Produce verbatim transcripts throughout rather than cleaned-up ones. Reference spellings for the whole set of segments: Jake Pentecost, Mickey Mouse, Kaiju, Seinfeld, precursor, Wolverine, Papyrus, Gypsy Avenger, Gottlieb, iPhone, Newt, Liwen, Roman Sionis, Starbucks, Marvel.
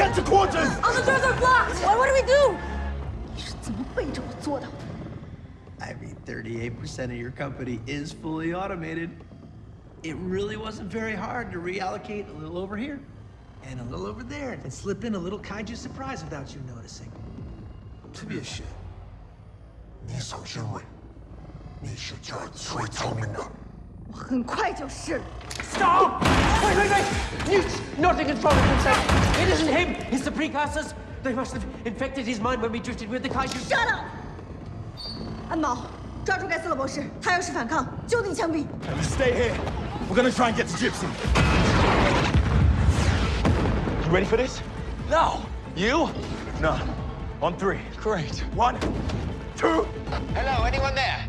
Get to quarters! All the doors are blocked! What, what do we do? I mean, thirty-eight percent of your company is fully automated. It really wasn't very hard to reallocate a little over here and a little over there and slip in a little kaiju surprise without you noticing. To be a shit. Stop! Wait, wait, wait! Newt's not in control of himself! It isn't him! It's the precursors! They must have infected his mind when we drifted with the kaiju. Shut up! Stay here! We're gonna try and get to Gypsy! You ready for this? No! You? No. On three. Great. One, two... Hello, anyone there?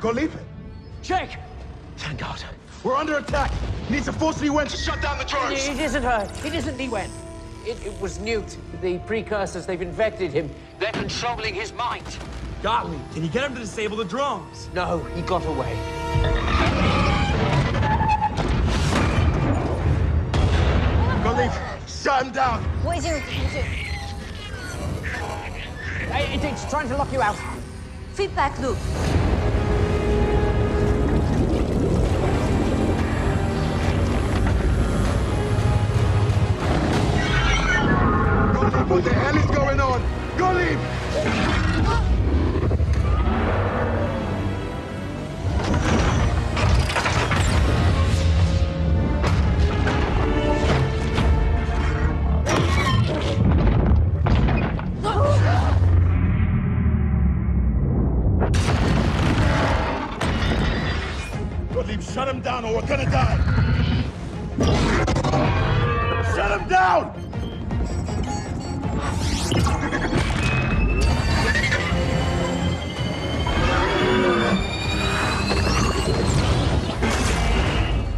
Gottlieb? Jake! Thank God. We're under attack! Need to force Liwen to shut down the drones! It, it isn't her. It isn't Liwen. It, it was Newt. The precursors, they've infected him. They're controlling his mind. Gottlieb, can you get him to disable the drones? No, he got away. Gottlieb, shut him down! What is it? It, it's trying to lock you out. Feedback loop. What the hell is going on? Gottlieb! Gottlieb, shut him down or we're gonna die! Shut him down!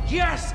Yes!